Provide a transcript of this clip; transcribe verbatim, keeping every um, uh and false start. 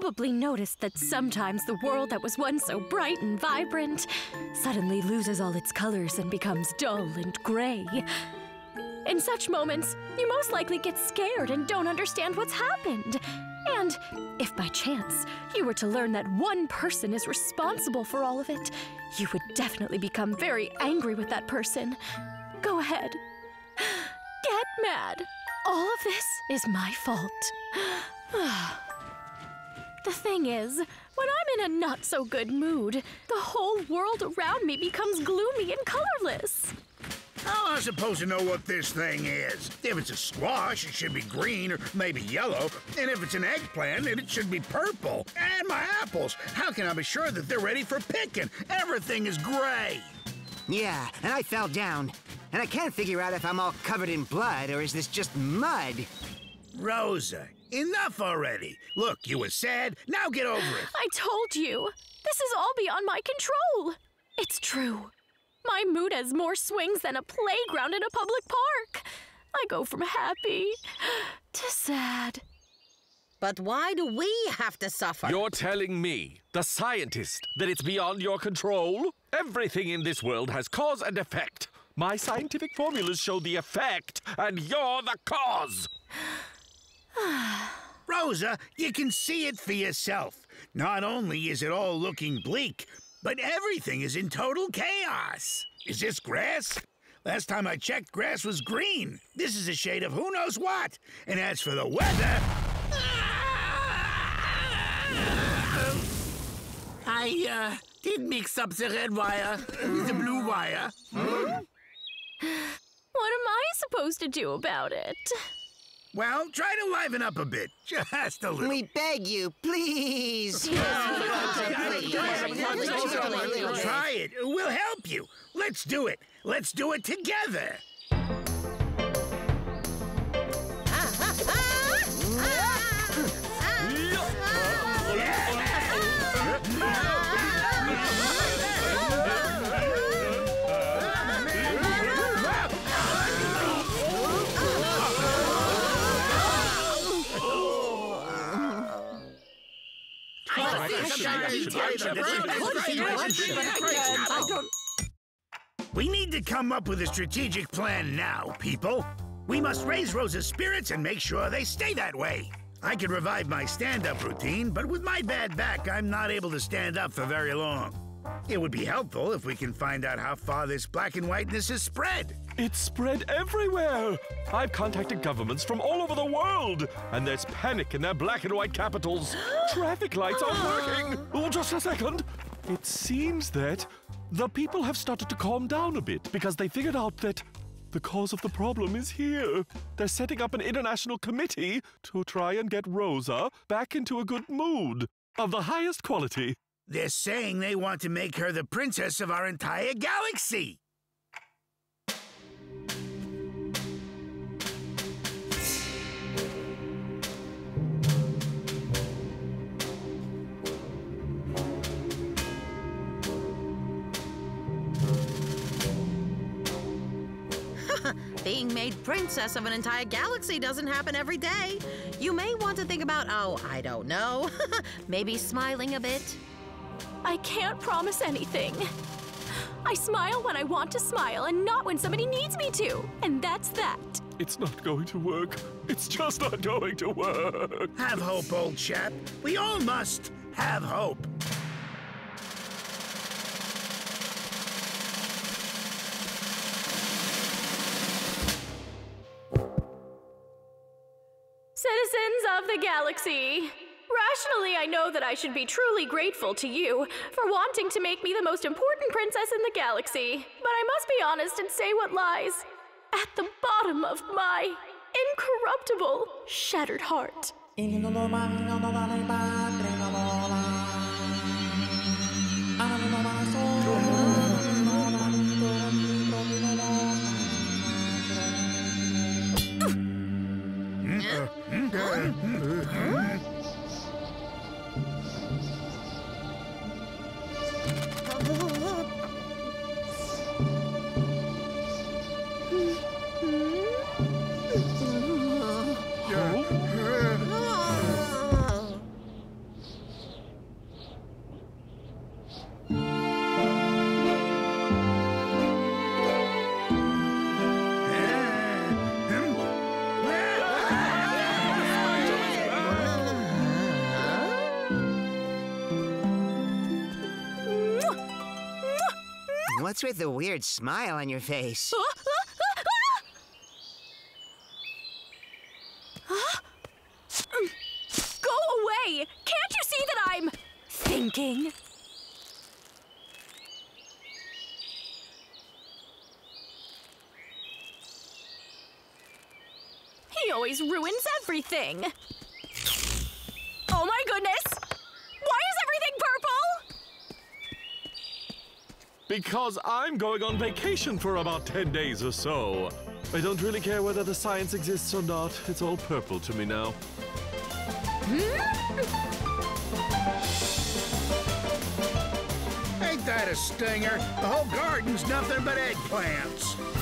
probably noticed that sometimes the world that was once so bright and vibrant suddenly loses all its colors and becomes dull and gray. In such moments, you most likely get scared and don't understand what's happened. And if by chance you were to learn that one person is responsible for all of it, you would definitely become very angry with that person. Go ahead. Get mad. All of this is my fault. The thing is, when I'm in a not-so-good mood, the whole world around me becomes gloomy and colorless. How am I supposed to know what this thing is? If it's a squash, it should be green or maybe yellow. And if it's an eggplant, then it should be purple. And my apples! How can I be sure that they're ready for picking? Everything is gray! Yeah, and I fell down. And I can't figure out if I'm all covered in blood or is this just mud. Rosa, enough already. Look, you were sad, now get over it. I told you. This is all beyond my control. It's true. My mood has more swings than a playground in a public park. I go from happy to sad. But why do we have to suffer? You're telling me, the scientist, that it's beyond your control? Everything in this world has cause and effect. My scientific formulas show the effect, and you're the cause. Rosa, you can see it for yourself. Not only is it all looking bleak, but everything is in total chaos. Is this grass? Last time I checked, grass was green. This is a shade of who knows what. And as for the weather... I, uh, did mix up the red wire with the blue wire. Hmm? What am I supposed to do about it? Well, try to liven up a bit. Just a little. We beg you, please. Try it. We'll help you. Let's do it. Let's do it together. We need to come up with a strategic plan now, people. We must raise Rosa's spirits and make sure they stay that way. I could revive my stand-up routine, but with my bad back, I'm not able to stand up for very long. It would be helpful if we can find out how far this black and whiteness has spread. It's spread everywhere. I've contacted governments from all over the world, and there's panic in their black and white capitals. Traffic lights aren't working. Oh, just a second. It seems that the people have started to calm down a bit because they figured out that the cause of the problem is here. They're setting up an international committee to try and get Rosa back into a good mood of the highest quality. They're saying they want to make her the princess of our entire galaxy. Being made princess of an entire galaxy doesn't happen every day. You may want to think about, oh, I don't know, maybe smiling a bit. I can't promise anything. I smile when I want to smile and not when somebody needs me to. And that's that. It's not going to work. It's just not going to work. Have hope, old chap. We all must have hope. Citizens of the galaxy. Rationally, I know that I should be truly grateful to you for wanting to make me the most important princess in the galaxy. But I must be honest and say what lies at the bottom of my incorruptible, shattered heart. What's with the weird smile on your face? Oh, oh, oh, oh. Huh? Go away! Can't you see that I'm thinking? He always ruins everything. Oh my goodness! Why is everything purple? Because I'm going on vacation for about ten days or so. I don't really care whether the science exists or not. It's all purple to me now. Ain't that a stinger? The whole garden's nothing but eggplants.